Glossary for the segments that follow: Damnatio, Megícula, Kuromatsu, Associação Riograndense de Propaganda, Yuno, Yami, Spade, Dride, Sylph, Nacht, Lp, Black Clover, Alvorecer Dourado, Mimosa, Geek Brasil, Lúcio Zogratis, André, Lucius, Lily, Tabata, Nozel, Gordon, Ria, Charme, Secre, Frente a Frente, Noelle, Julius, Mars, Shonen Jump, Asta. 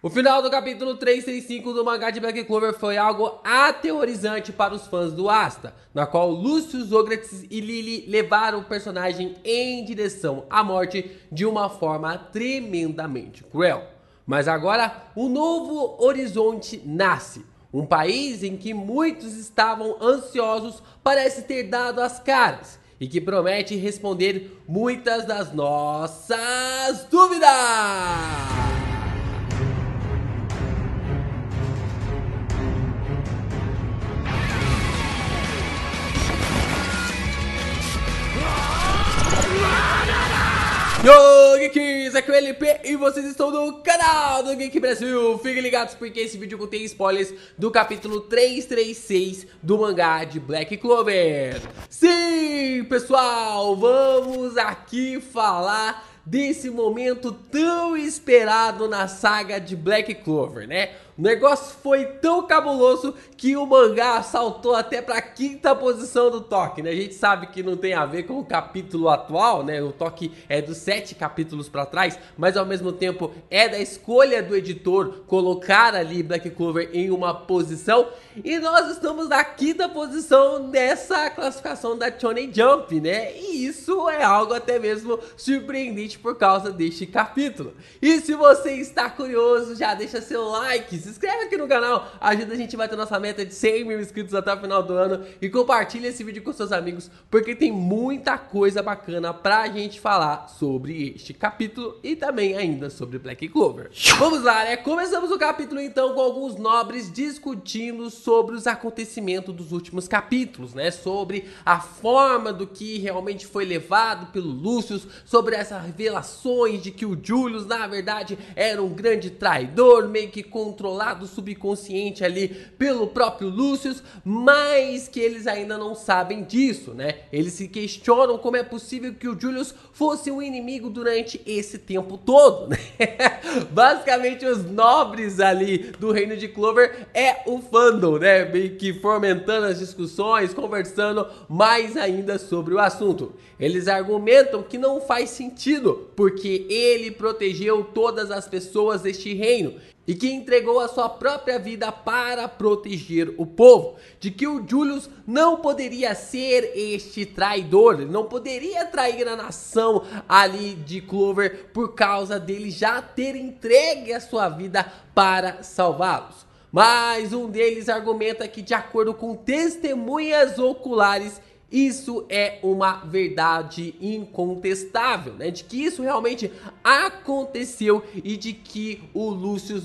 O final do capítulo 335 do mangá de Black Clover foi algo aterrorizante para os fãs do Asta, na qual Lúcio Zogratis e Lily levaram o personagem em direção à morte de uma forma tremendamente cruel. Mas agora, um novo horizonte nasce. Um país em que muitos estavam ansiosos parece ter dado as caras e que promete responder muitas das nossas dúvidas! Yo, Geeks, aqui é o LP e vocês estão no canal do Geek Brasil. Fiquem ligados porque esse vídeo contém spoilers do capítulo 336 do mangá de Black Clover. Sim, pessoal, vamos aqui falar desse momento tão esperado na saga de Black Clover, né? O negócio foi tão cabuloso que o mangá saltou até para a 5ª posição do toque, né? A gente sabe que não tem a ver com o capítulo atual, né? O toque é dos 7 capítulos para trás, mas ao mesmo tempo é da escolha do editor colocar ali Black Clover em uma posição. E nós estamos na 5ª posição dessa classificação da Shonen Jump, né? E isso é algo até mesmo surpreendente por causa deste capítulo. E se você está curioso, já deixa seu like, se inscreve aqui no canal, ajuda a gente a bater nossa meta de 100 mil inscritos até o final do ano e compartilha esse vídeo com seus amigos, porque tem muita coisa bacana pra gente falar sobre este capítulo e também ainda sobre Black Clover. Vamos lá, né? Começamos o capítulo então com alguns nobres discutindo sobre os acontecimentos dos últimos capítulos, né? Sobre a forma do que realmente foi levado pelo Lucius, sobre essa revelações de que o Julius na verdade era um grande traidor, meio que controlado subconsciente ali pelo próprio Lucius, mas que eles ainda não sabem disso, né? Eles se questionam como é possível que o Julius fosse um inimigo durante esse tempo todo, né? Basicamente os nobres ali do reino de Clover é o fandom, né? Meio que fomentando as discussões, conversando mais ainda sobre o assunto. Eles argumentam que não faz sentido porque ele protegeu todas as pessoas deste reino e que entregou a sua própria vida para proteger o povo, de que o Julius não poderia ser este traidor, ele não poderia trair a nação ali de Clover por causa dele já ter entregue a sua vida para salvá-los. Mas um deles argumenta que, de acordo com testemunhas oculares, isso é uma verdade incontestável, né? De que isso realmente aconteceu e de que o Lucius /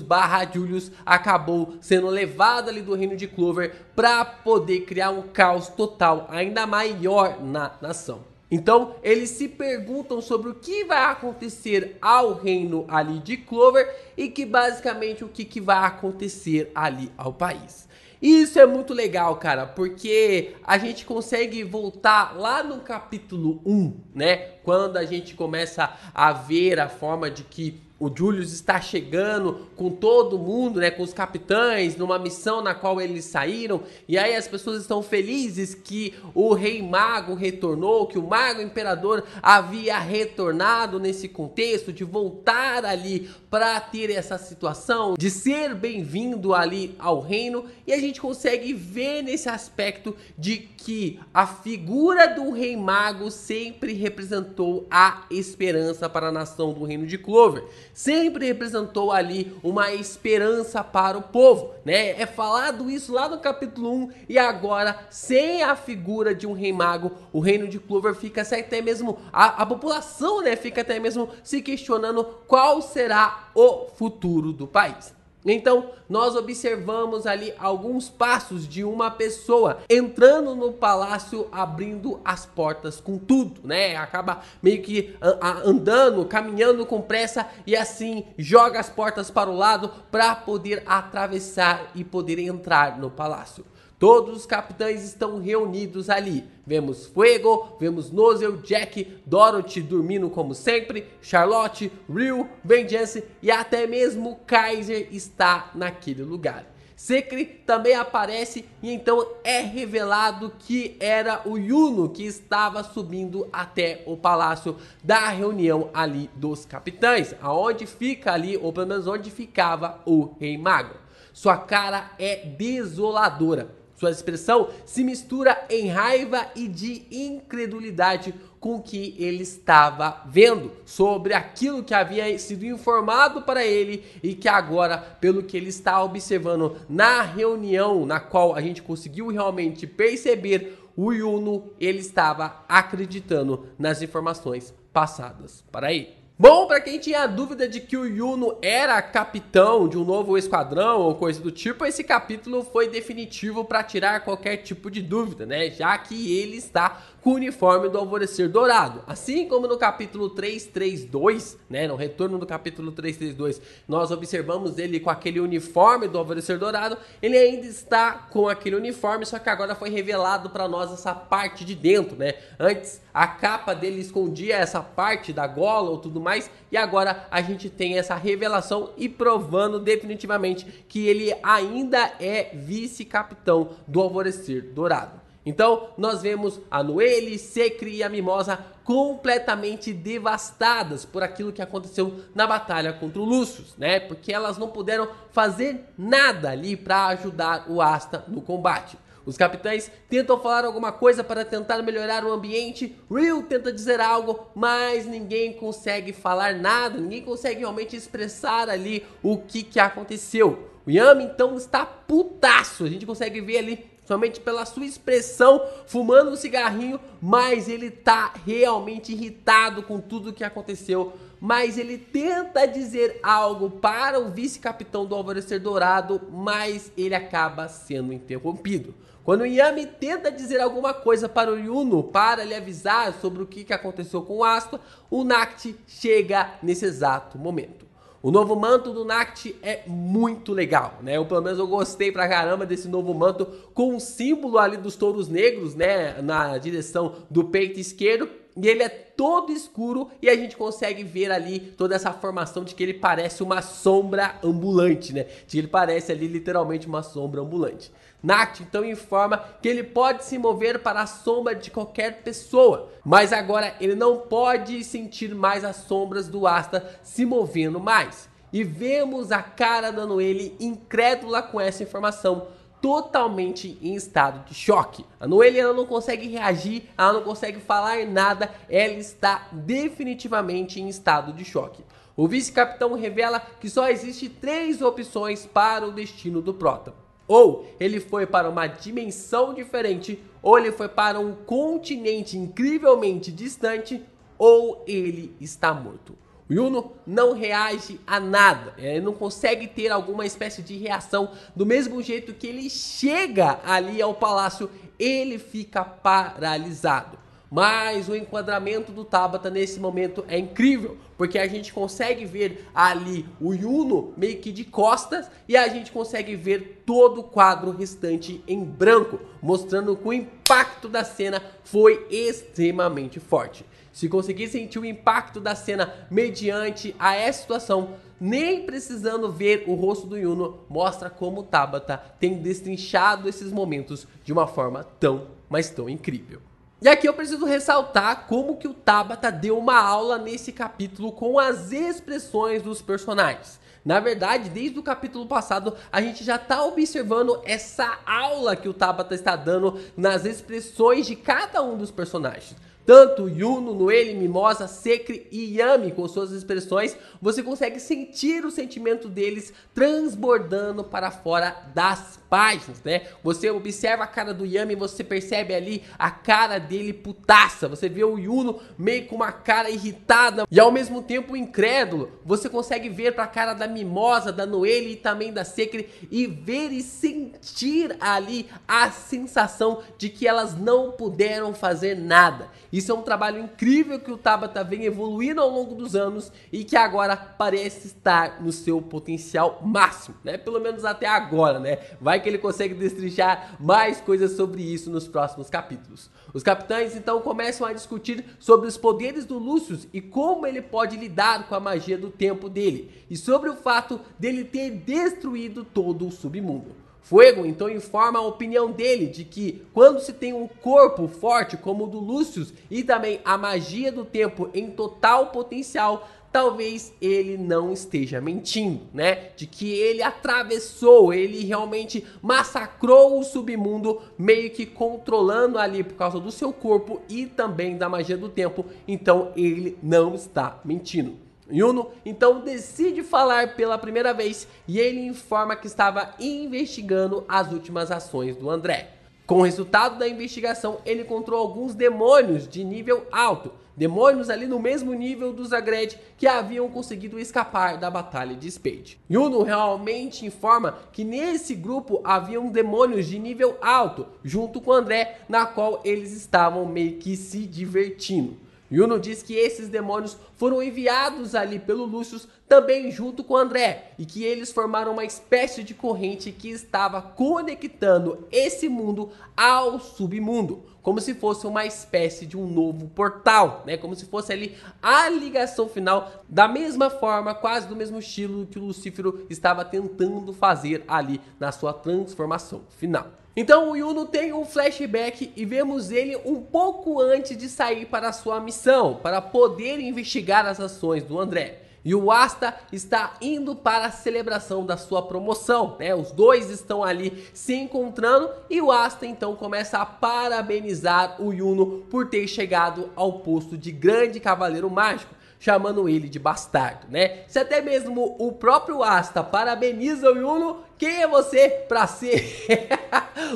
Julius acabou sendo levado ali do reino de Clover para poder criar um caos total ainda maior na nação. Então, eles se perguntam sobre o que vai acontecer ao reino ali de Clover e que basicamente o que vai acontecer ali ao país. Isso é muito legal, cara, porque a gente consegue voltar lá no capítulo 1, né? Quando a gente começa a ver a forma de que o Julius está chegando com todo mundo, né, com os capitães, numa missão na qual eles saíram. E aí as pessoas estão felizes que o rei mago retornou, que o mago imperador havia retornado nesse contexto de voltar ali para ter essa situação, de ser bem-vindo ali ao reino. E a gente consegue ver nesse aspecto de que a figura do rei mago sempre representou a esperança para a nação do reino de Clover. Sempre representou ali uma esperança para o povo, né? É falado isso lá no capítulo 1 e agora, sem a figura de um rei mago, o reino de Clover fica até mesmo, a população, né, fica até mesmo se questionando qual será o futuro do país. Então, nós observamos ali alguns passos de uma pessoa entrando no palácio, abrindo as portas com tudo, né? Acaba meio que andando, caminhando com pressa e assim joga as portas para o lado para poder atravessar e poder entrar no palácio. Todos os capitães estão reunidos ali. Vemos Fuego, vemos Nozel, Jack, Dorothy dormindo como sempre, Charlotte, Ryu, Vengeance e até mesmo Kaiser está naquele lugar. Secre também aparece e então é revelado que era o Yuno que estava subindo até o palácio da reunião ali dos capitães, aonde fica ali, ou pelo menos onde ficava o Rei Mago. Sua cara é desoladora. Sua expressão se mistura em raiva e de incredulidade com o que ele estava vendo sobre aquilo que havia sido informado para ele e que agora, pelo que ele está observando na reunião na qual a gente conseguiu realmente perceber, o Yuno, ele estava acreditando nas informações passadas para ele. Bom, pra quem tinha a dúvida de que o Yuno era capitão de um novo esquadrão ou coisa do tipo, esse capítulo foi definitivo pra tirar qualquer tipo de dúvida, né? Já que ele está com o uniforme do Alvorecer Dourado. Assim como no capítulo 332, né? No retorno do capítulo 332, nós observamos ele com aquele uniforme do Alvorecer Dourado. Ele ainda está com aquele uniforme, só que agora foi revelado pra nós essa parte de dentro, né? Antes, a capa dele escondia essa parte da gola ou tudo mais, e agora a gente tem essa revelação e provando definitivamente que ele ainda é vice-capitão do Alvorecer Dourado. Então, nós vemos a Noelle, Secre e a Mimosa completamente devastadas por aquilo que aconteceu na batalha contra o Lucius, né? Porque elas não puderam fazer nada ali para ajudar o Asta no combate. Os capitães tentam falar alguma coisa para tentar melhorar o ambiente, Rio tenta dizer algo, mas ninguém consegue falar nada, ninguém consegue realmente expressar ali o que aconteceu. O Yami então está putaço, a gente consegue ver ali somente pela sua expressão, fumando um cigarrinho, mas ele tá realmente irritado com tudo o que aconteceu. Mas ele tenta dizer algo para o vice-capitão do Alvorecer Dourado, mas ele acaba sendo interrompido. Quando o Yami tenta dizer alguma coisa para o Yuno, para lhe avisar sobre o que aconteceu com o Asta, o Nacht chega nesse exato momento. O novo manto do Nacht é muito legal, né? Eu, pelo menos, eu gostei pra caramba desse novo manto com o símbolo ali dos touros negros, né? Na direção do peito esquerdo. E ele é todo escuro e a gente consegue ver ali toda essa formação de que ele parece uma sombra ambulante, né? De que ele parece ali literalmente uma sombra ambulante. Nacht então informa que ele pode se mover para a sombra de qualquer pessoa, mas agora ele não pode sentir mais as sombras do Asta se movendo mais. E vemos a cara da Noelle incrédula com essa informação, totalmente em estado de choque. A Noelle, ela não consegue reagir, ela não consegue falar nada, ela está definitivamente em estado de choque. O vice-capitão revela que só existe 3 opções para o destino do Prota. Ou ele foi para uma dimensão diferente, ou ele foi para um continente incrivelmente distante, ou ele está morto. O Yuno não reage a nada, ele não consegue ter alguma espécie de reação. Do mesmo jeito que ele chega ali ao palácio, ele fica paralisado. Mas o enquadramento do Tabata nesse momento é incrível, porque a gente consegue ver ali o Yuno meio que de costas e a gente consegue ver todo o quadro restante em branco, mostrando que o impacto da cena foi extremamente forte. Se conseguir sentir o impacto da cena mediante a essa situação, nem precisando ver o rosto do Yuno, mostra como o Tabata tem destrinchado esses momentos de uma forma tão, mas tão incrível. E aqui eu preciso ressaltar como que o Tabata deu uma aula nesse capítulo com as expressões dos personagens. Na verdade, desde o capítulo passado, a gente já está observando essa aula que o Tabata está dando nas expressões de cada um dos personagens. Tanto Yuno, Noelle, Mimosa, Secre e Yami, com suas expressões, você consegue sentir o sentimento deles transbordando para fora das páginas, né? Você observa a cara do Yami, você percebe ali a cara dele putaça. Você vê o Yuno meio com uma cara irritada e ao mesmo tempo incrédulo. Você consegue ver para a cara da Mimosa, da Noelle e também da Secre e ver e sentir ali a sensação de que elas não puderam fazer nada. Isso é um trabalho incrível que o Tabata vem evoluindo ao longo dos anos e que agora parece estar no seu potencial máximo, né? Pelo menos até agora, né? Vai que ele consegue destrinchar mais coisas sobre isso nos próximos capítulos. Os capitães então começam a discutir sobre os poderes do Lucius e como ele pode lidar com a magia do tempo dele e sobre o fato dele ter destruído todo o submundo. Fuego então informa a opinião dele de que quando se tem um corpo forte como o do Lucius e também a magia do tempo em total potencial, talvez ele não esteja mentindo, né? De que ele atravessou, ele realmente massacrou o submundo, meio que controlando ali por causa do seu corpo e também da magia do tempo. Então ele não está mentindo. Yuno então decide falar pela primeira vez e ele informa que estava investigando as últimas ações do André. Com o resultado da investigação, ele encontrou alguns demônios de nível alto. Demônios ali no mesmo nível do Zagred que haviam conseguido escapar da batalha de Spade. Yuno realmente informa que nesse grupo haviam demônios de nível alto, junto com André, na qual eles estavam meio que se divertindo. Yuno diz que esses demônios foram enviados ali pelo Lucius também junto com André e que eles formaram uma espécie de corrente que estava conectando esse mundo ao submundo, como se fosse uma espécie de um novo portal, né? Como se fosse ali a ligação final, da mesma forma, quase do mesmo estilo que o Lucifero estava tentando fazer ali na sua transformação final. Então o Yuno tem um flashback e vemos ele um pouco antes de sair para a sua missão, para poder investigar as ações do André. E o Asta está indo para a celebração da sua promoção, né? Os dois estão ali se encontrando e o Asta então começa a parabenizar o Yuno por ter chegado ao posto de grande cavaleiro mágico, chamando ele de bastardo, né? Se até mesmo o próprio Asta parabeniza o Yuno, quem é você para ser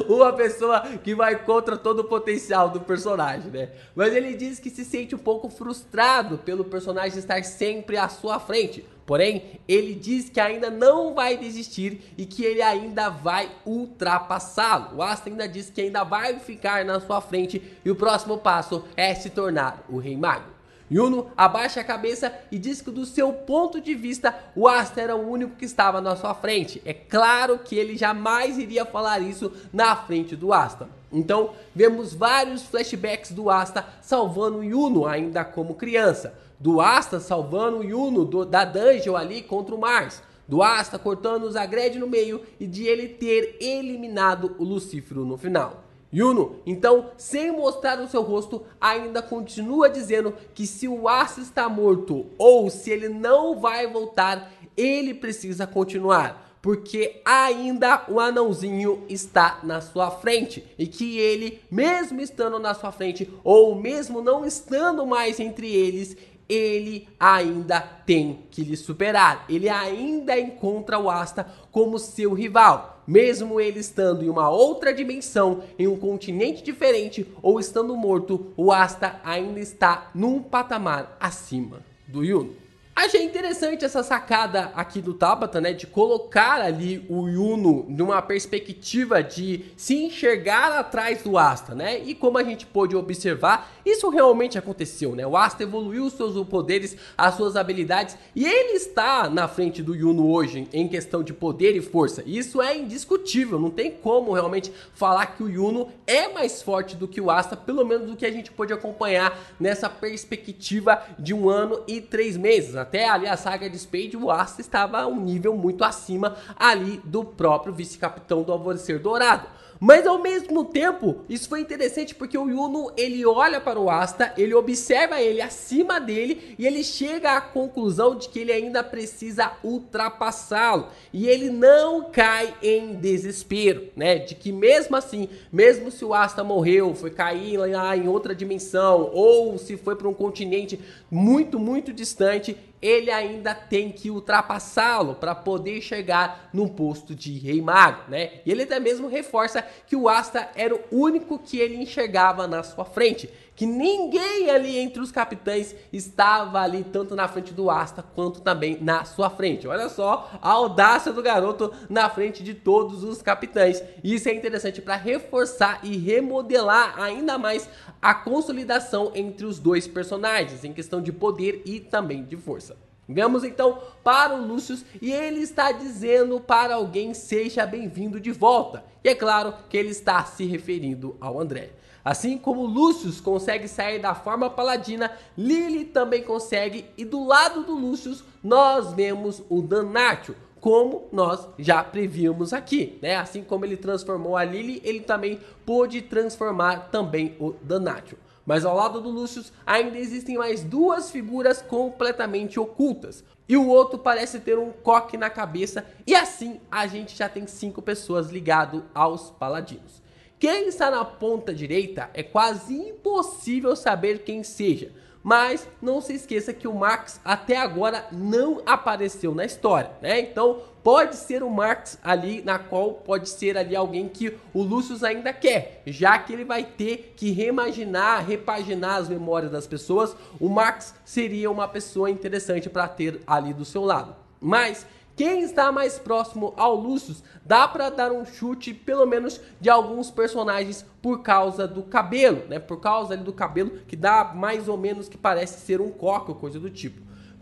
uma pessoa que vai contra todo o potencial do personagem, né? Mas ele diz que se sente um pouco frustrado pelo personagem estar sempre à sua frente. Porém, ele diz que ainda não vai desistir e que ele ainda vai ultrapassá-lo. O Asta ainda diz que ainda vai ficar na sua frente e o próximo passo é se tornar o Rei Mago. Yuno abaixa a cabeça e diz que do seu ponto de vista, o Asta era o único que estava na sua frente. É claro que ele jamais iria falar isso na frente do Asta. Então, vemos vários flashbacks do Asta salvando Yuno ainda como criança. Do Asta salvando Yuno da dungeon ali contra o Mars. Do Asta cortando o Zagred no meio e de ele ter eliminado o Lucifero no final. Yuno, então, sem mostrar o seu rosto, ainda continua dizendo que se o Asta está morto ou se ele não vai voltar, ele precisa continuar, porque ainda o anãozinho está na sua frente e que ele, mesmo estando na sua frente ou mesmo não estando mais entre eles, ele ainda tem que lhe superar. Ele ainda encontra o Asta como seu rival, mesmo ele estando em uma outra dimensão, em um continente diferente ou estando morto, o Asta ainda está num patamar acima do Yuno. Achei interessante essa sacada aqui do Tabata, né, de colocar ali o Yuno numa perspectiva de se enxergar atrás do Asta, né, e como a gente pôde observar, isso realmente aconteceu, né, o Asta evoluiu seus poderes, as suas habilidades, e ele está na frente do Yuno hoje em questão de poder e força, isso é indiscutível, não tem como realmente falar que o Yuno é mais forte do que o Asta, pelo menos do que a gente pôde acompanhar nessa perspectiva de 1 ano e 3 meses, até ali a saga de Spade, o Asta estava a um nível muito acima ali do próprio vice-capitão do Alvorecer Dourado. Mas ao mesmo tempo, isso foi interessante porque o Yuno, ele olha para o Asta, ele observa ele acima dele e ele chega à conclusão de que ele ainda precisa ultrapassá-lo. E ele não cai em desespero, né? De que mesmo assim, mesmo se o Asta morreu, foi cair lá em outra dimensão ou se foi para um continente muito, muito distante, ele ainda tem que ultrapassá-lo para poder chegar no posto de Rei Mago, né? E ele até mesmo reforça que o Asta era o único que ele enxergava na sua frente, que ninguém ali entre os capitães estava ali tanto na frente do Asta quanto também na sua frente. Olha só a audácia do garoto na frente de todos os capitães. Isso é interessante para reforçar e remodelar ainda mais a consolidação entre os dois personagens em questão de poder e também de força. Vamos então para o Lucius e ele está dizendo para alguém: seja bem-vindo de volta. E é claro que ele está se referindo ao André. Assim como Lucius consegue sair da forma paladina, Lily também consegue, e do lado do Lucius nós vemos o Damnatio como nós já prevíamos aqui, né? Assim como ele transformou a Lily, ele também pôde transformar também o Damnatio. Mas ao lado do Lucius ainda existem mais duas figuras completamente ocultas. E o outro parece ter um coque na cabeça, e assim a gente já tem 5 pessoas ligadas aos paladinos. Quem está na ponta direita é quase impossível saber quem seja, mas não se esqueça que o Max até agora não apareceu na história, né? Então pode ser o Max ali, na qual pode ser ali alguém que o Lucius ainda quer, já que ele vai ter que reimaginar, repaginar as memórias das pessoas. O Max seria uma pessoa interessante para ter ali do seu lado, mas quem está mais próximo ao Lucius, dá para dar um chute, pelo menos, de alguns personagens por causa do cabelo, né? Por causa ali do cabelo, que dá mais ou menos que parece ser um coque ou coisa do tipo.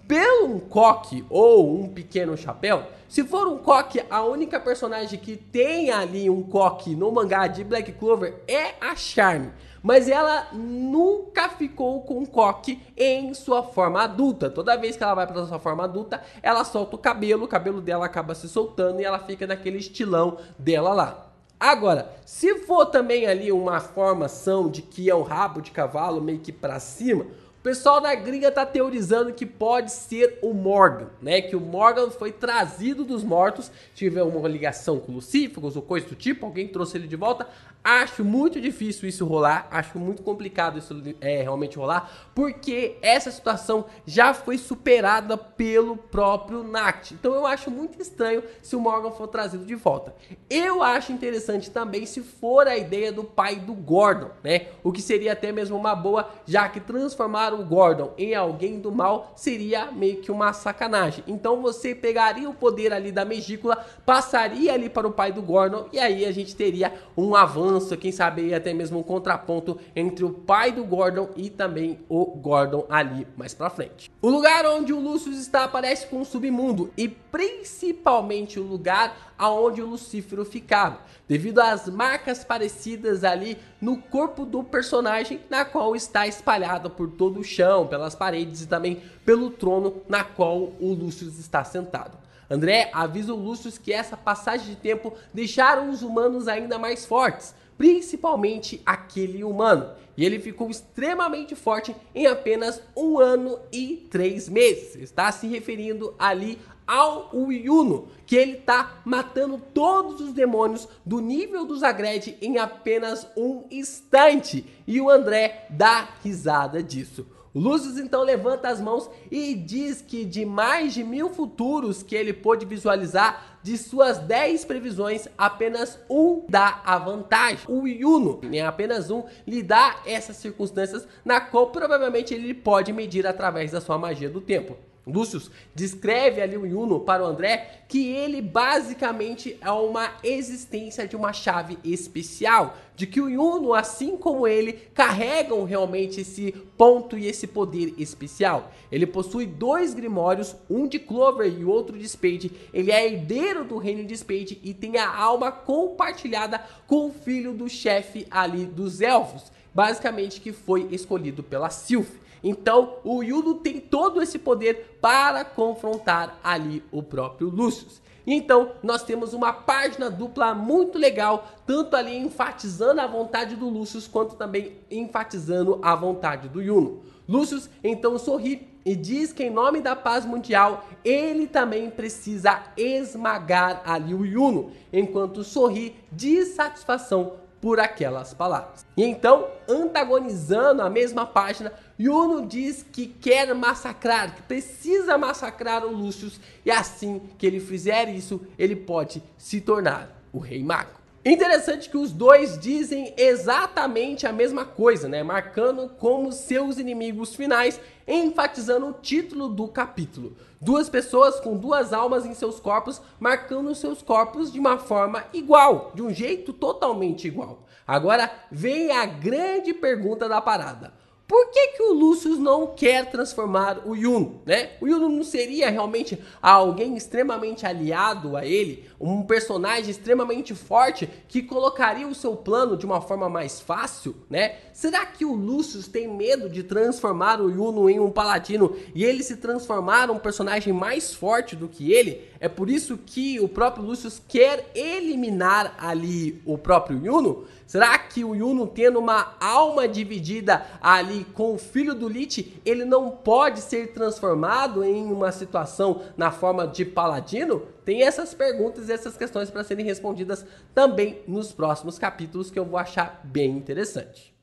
Pelo um coque ou um pequeno chapéu, se for um coque, a única personagem que tem ali um coque no mangá de Black Clover é a Charme. Mas ela nunca ficou com coque em sua forma adulta. Toda vez que ela vai para sua forma adulta, ela solta o cabelo dela acaba se soltando e ela fica naquele estilão dela lá. Agora, se for também ali uma formação de que é um rabo de cavalo meio que para cima, o pessoal da gringa tá teorizando que pode ser o Morgan, né? Que o Morgan foi trazido dos mortos, tiver uma ligação com Lucifero ou coisa do tipo, alguém trouxe ele de volta. Acho muito difícil isso rolar, acho muito complicado isso realmente rolar, porque essa situação já foi superada pelo próprio Nacht. Então eu acho muito estranho se o Morgan for trazido de volta. Eu acho interessante também se for a ideia do pai do Gordon, né? O que seria até mesmo uma boa, já que transformar o Gordon em alguém do mal seria meio que uma sacanagem. Então você pegaria o poder ali da Megícula, passaria ali para o pai do Gordon e aí a gente teria um avanço, quem sabe até mesmo um contraponto entre o pai do Gordon e também o Gordon ali mais pra frente. O lugar onde o Lucius está aparece com um submundo e principalmente o lugar aonde o Lucifero ficava, devido às marcas parecidas ali no corpo do personagem, na qual está espalhada por todo o chão, pelas paredes e também pelo trono na qual o Lucius está sentado. André avisa o Lucius que essa passagem de tempo deixaram os humanos ainda mais fortes, principalmente aquele humano. E ele ficou extremamente forte em apenas 1 ano e 3 meses. Está se referindo ali ao Yuno, que ele está matando todos os demônios do nível do Zagred em apenas um instante. E o André dá risada disso. O Lucius então levanta as mãos e diz que de mais de 1000 futuros que ele pôde visualizar, de suas 10 previsões, apenas um dá a vantagem. O Yuno, né, apenas um, lhe dá essas circunstâncias na qual provavelmente ele pode medir através da sua magia do tempo. Lucius descreve ali o Yuno para o André que ele basicamente é uma existência de uma chave especial, de que o Yuno, assim como ele, carregam realmente esse ponto e esse poder especial. Ele possui 2 grimórios, um de Clover e outro de Spade. Ele é herdeiro do reino de Spade e tem a alma compartilhada com o filho do chefe ali dos elfos, basicamente que foi escolhido pela Sylph. Então o Yuno tem todo esse poder para confrontar ali o próprio Lucius. Então nós temos uma página dupla muito legal, tanto ali enfatizando a vontade do Lucius, quanto também enfatizando a vontade do Yuno. Lucius então sorri e diz que em nome da paz mundial, ele também precisa esmagar ali o Yuno, enquanto sorri de satisfação por aquelas palavras. E então, antagonizando a mesma página, Yuno diz que quer massacrar, que precisa massacrar o Lucius, e assim que ele fizer isso, ele pode se tornar o Rei Mago. Interessante que os dois dizem exatamente a mesma coisa, né? Marcando como seus inimigos finais, enfatizando o título do capítulo. 2 pessoas com 2 almas em seus corpos, marcando seus corpos de uma forma igual, de um jeito totalmente igual. Agora vem a grande pergunta da parada. Por que que o Lucius não quer transformar o Yuno, né? O Yuno não seria realmente alguém extremamente aliado a ele, um personagem extremamente forte que colocaria o seu plano de uma forma mais fácil, né? Será que o Lucius tem medo de transformar o Yuno em um paladino e ele se transformar em um personagem mais forte do que ele? É por isso que o próprio Lucius quer eliminar ali o próprio Yuno? Será que o Yuno, tendo uma alma dividida ali com o filho do Lich, ele não pode ser transformado em uma situação na forma de paladino? Tem essas perguntas e essas questões para serem respondidas também nos próximos capítulos, que eu vou achar bem interessante.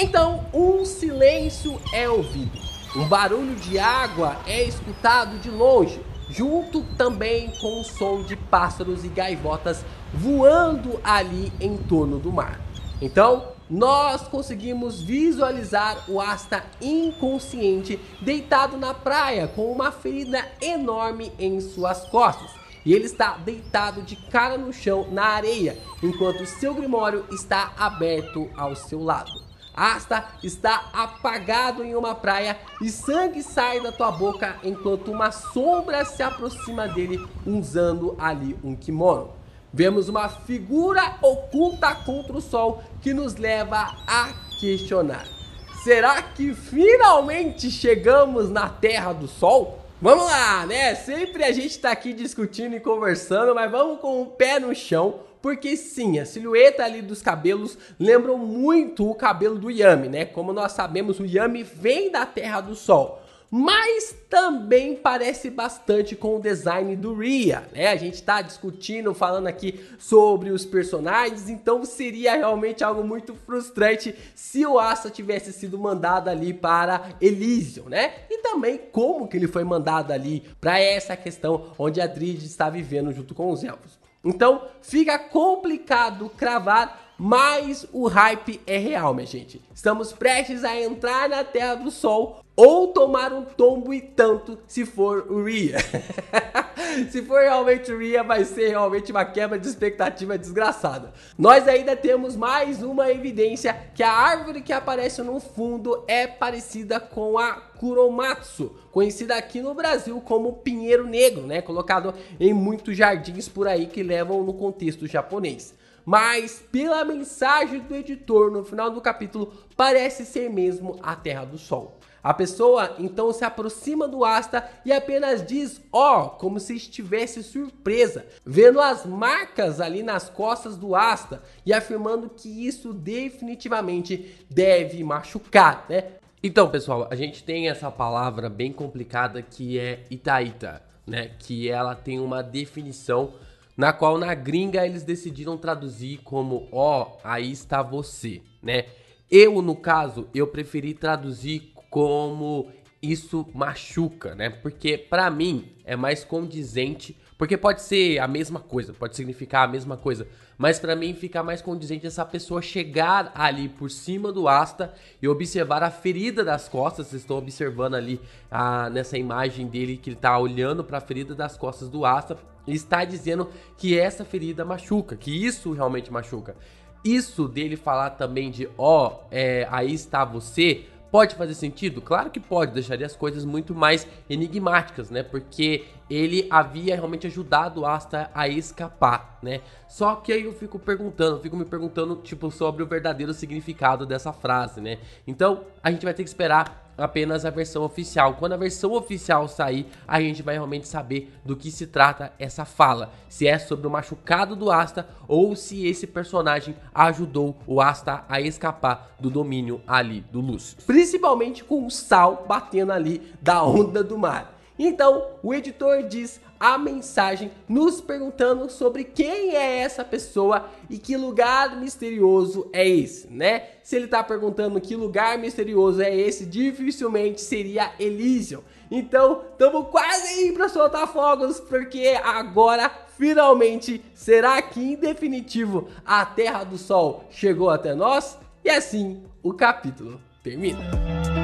Então, um silêncio é ouvido, um barulho de água é escutado de longe, junto também com o som de pássaros e gaivotas voando ali em torno do mar. Então, nós conseguimos visualizar o Asta inconsciente deitado na praia com uma ferida enorme em suas costas. E ele está deitado de cara no chão na areia, enquanto seu grimório está aberto ao seu lado. Asta está apagado em uma praia e sangue sai da tua boca enquanto uma sombra se aproxima dele usando ali um kimono. Vemos uma figura oculta contra o sol que nos leva a questionar. Será que finalmente chegamos na Terra do Sol? Vamos lá, né? Sempre a gente tá aqui discutindo e conversando, mas vamos com o pé no chão. Porque sim, a silhueta ali dos cabelos lembram muito o cabelo do Yami, né? Como nós sabemos, o Yami vem da Terra do Sol. Mas também parece bastante com o design do Ria, né? A gente tá discutindo, falando aqui sobre os personagens, então seria realmente algo muito frustrante se o Asta tivesse sido mandado ali para Elysium, né? E também como que ele foi mandado ali para essa questão onde a Dride está vivendo junto com os elfos. Então fica complicado cravar, mas o hype é real, minha gente. Estamos prestes a entrar na Terra do Sol ou tomar um tombo e tanto se for o Ria. Se for realmente o Ria, vai ser realmente uma quebra de expectativa desgraçada. Nós ainda temos mais uma evidência que a árvore que aparece no fundo é parecida com a Kuromatsu, conhecida aqui no Brasil como pinheiro negro, né? Colocado em muitos jardins por aí que levam no contexto japonês. Mas, pela mensagem do editor no final do capítulo, parece ser mesmo a Terra do Sol. A pessoa, então, se aproxima do Asta e apenas diz, ó, como se estivesse surpresa, vendo as marcas ali nas costas do Asta e afirmando que isso definitivamente deve machucar, né? Então, pessoal, a gente tem essa palavra bem complicada que é Itaíta, né? Que ela tem uma definição na qual na gringa eles decidiram traduzir como, ó, aí está você, né? Eu, no caso, eu preferi traduzir como isso machuca, né? Porque pra mim é mais condizente, porque pode ser a mesma coisa, pode significar a mesma coisa, mas pra mim fica mais condizente essa pessoa chegar ali por cima do Asta e observar a ferida das costas. Vocês estão observando ali nessa imagem dele que ele tá olhando pra ferida das costas do Asta, está dizendo que essa ferida machuca, que isso realmente machuca. Isso dele falar também de, ó, aí está você, pode fazer sentido? Claro que pode, deixaria as coisas muito mais enigmáticas, né? Porque ele havia realmente ajudado Asta a escapar, né? Só que aí eu fico me perguntando, tipo, sobre o verdadeiro significado dessa frase, né? Então, a gente vai ter que esperar apenas a versão oficial. Quando a versão oficial sair, a gente vai realmente saber do que se trata essa fala. Se é sobre o machucado do Asta ou se esse personagem ajudou o Asta a escapar do domínio ali do Lúcio. Principalmente com o sal batendo ali da onda do mar. Então, o editor diz a mensagem nos perguntando sobre quem é essa pessoa e que lugar misterioso é esse, né? Se ele tá perguntando que lugar misterioso é esse, dificilmente seria Elysium. Então, estamos quase aí para soltar fogos, porque agora, finalmente, será que em definitivo a Terra do Sol chegou até nós? E assim o capítulo termina.